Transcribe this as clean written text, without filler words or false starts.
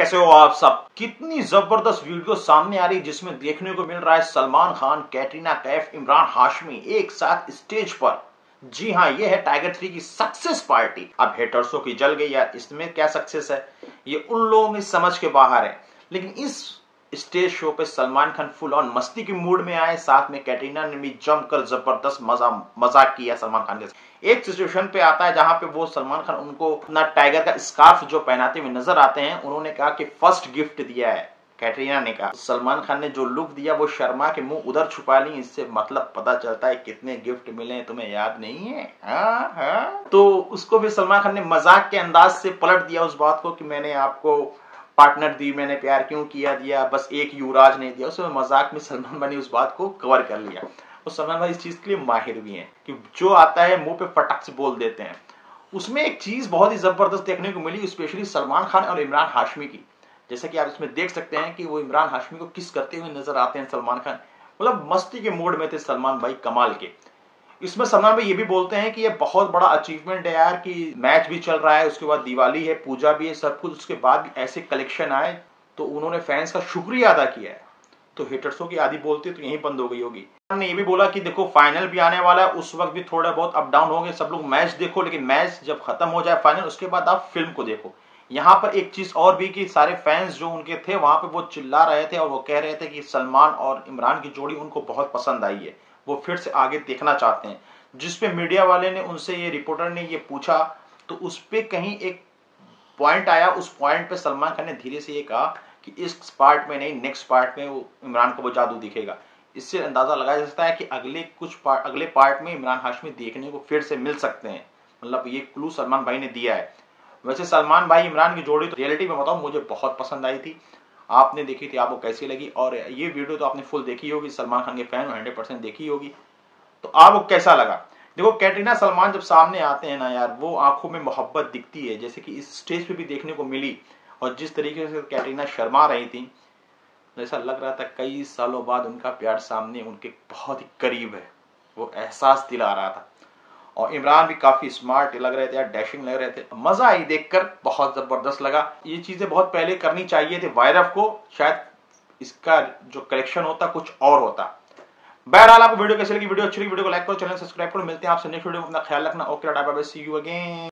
कैसे हो आप सब। कितनी जबरदस्त वीडियो सामने आ रही है जिसमें देखने को मिल रहा है सलमान खान, कैटरीना कैफ, इमरान हाशमी एक साथ स्टेज पर। जी हाँ, ये है टाइगर 3 की सक्सेस पार्टी। अब हेटर्सों की जल गई यार, इसमें क्या सक्सेस है, ये उन लोगों की समझ के बाहर है। लेकिन इस स्टेज शो पे सलमान खान फुल ऑन मस्ती के मूड में आए, साथ में कैटरीना ने भी जमकर जबरदस्त मजाक किया सलमान खान के साथ। एक सिचुएशन पे आता है जहां पे वो सलमान खान उनको अपना टाइगर का स्कार्फ जो पहनाते हुए नजर आते हैं, उन्होंने कहा कि फर्स्ट गिफ्ट दिया है। कैटरीना ने कहा सलमान खान ने जो लुक दिया वो शर्मा के मुंह उधर छुपा ली। इससे मतलब पता चलता है कितने गिफ्ट मिले तुम्हें याद नहीं है। हाँ हाँ, तो उसको भी सलमान खान ने मजाक के अंदाज से पलट दिया उस बात को कि मैंने आपको पार्टनर दी, मैंने प्यार क्यों किया दिया, बस एक युवराज ने दिया। उसमें मजाक में सलमान भाई ने उस बात को कवर कर लिया। और सलमान भाई इस चीज के लिए माहिर भी हैं कि जो आता है मुंह पे फटाक से बोल देते हैं। उसमें एक चीज बहुत ही जबरदस्त देखने को मिली, स्पेशली सलमान खान और इमरान हाशमी की। जैसा कि आप इसमें देख सकते हैं कि वो इमरान हाशमी को किस करते हुए नजर आते हैं सलमान खान। मतलब मस्ती के मूड में थे सलमान भाई कमाल के। इसमें सलमान भाई ये भी बोलते हैं कि ये बहुत बड़ा अचीवमेंट है यार कि मैच भी चल रहा है, उसके बाद दिवाली है, पूजा भी है, सब कुछ, उसके बाद भी ऐसे कलेक्शन आए। तो उन्होंने फैंस का शुक्रिया अदा किया है। तो हेटर्सों की आधी बोलती तो यहीं बंद हो गई होगी। हमने ये भी बोला कि देखो फाइनल भी आने वाला है, उस वक्त भी थोड़ा बहुत अप डाउन हो गए, सब लोग मैच देखो, लेकिन मैच जब खत्म हो जाए फाइनल, उसके बाद आप फिल्म को देखो। यहाँ पर एक चीज और भी कि सारे फैंस जो उनके थे वहां पे वो चिल्ला रहे थे और वो कह रहे थे कि सलमान और इमरान की जोड़ी उनको बहुत पसंद आई है, वो फिर से आगे देखना चाहते हैं। जिसपे मीडिया वाले ने उनसे, ये रिपोर्टर ने ये पूछा, तो उस पे कहीं एक पॉइंट आया। उस पॉइंट पे सलमान खान ने धीरे से ये कहा कि इस पार्ट में नहीं, नेक्स्ट पार्ट में वो इमरान को वो जादू दिखेगा। इससे अंदाजा लगाया जा सकता है कि अगले पार्ट में इमरान हाशमी देखने को फिर से मिल सकते हैं। मतलब ये क्लू सलमान भाई ने दिया है। वैसे सलमान भाई इमरान की जोड़ी तो रियलिटी में बताऊं मुझे बहुत पसंद आई थी। आपने देखी थी, आपको कैसी लगी? और ये वीडियो तो आपने फुल देखी होगी, सलमान खान के फैन 100% देखी होगी, तो आपको कैसा लगा? देखो कैटरीना सलमान जब सामने आते हैं ना यार, वो आंखों में मोहब्बत दिखती है, जैसे कि इस स्टेज पे भी देखने को मिली। और जिस तरीके से कैटरीना शर्मा रही थी, ऐसा लग रहा था कई सालों बाद उनका प्यार सामने उनके बहुत ही करीब है, वो एहसास दिला रहा था। और इमरान भी काफी स्मार्ट लग रहे थे यार, डैशिंग लग रहे थे, मजा आई देखकर, बहुत जबरदस्त लगा। ये चीजें बहुत पहले करनी चाहिए थी वायरफ को, शायद इसका जो कलेक्शन होता कुछ और होता। बहरहाल आपको वीडियो कैसी लगी, वीडियो अच्छी लगी, वीडियो को लाइक करो, चैनल सब्सक्राइब करो। मिलते हैं आपसे नेक्स्ट वीडियो में, अपना ख्याल रखना। Okay, bye bye, see you again.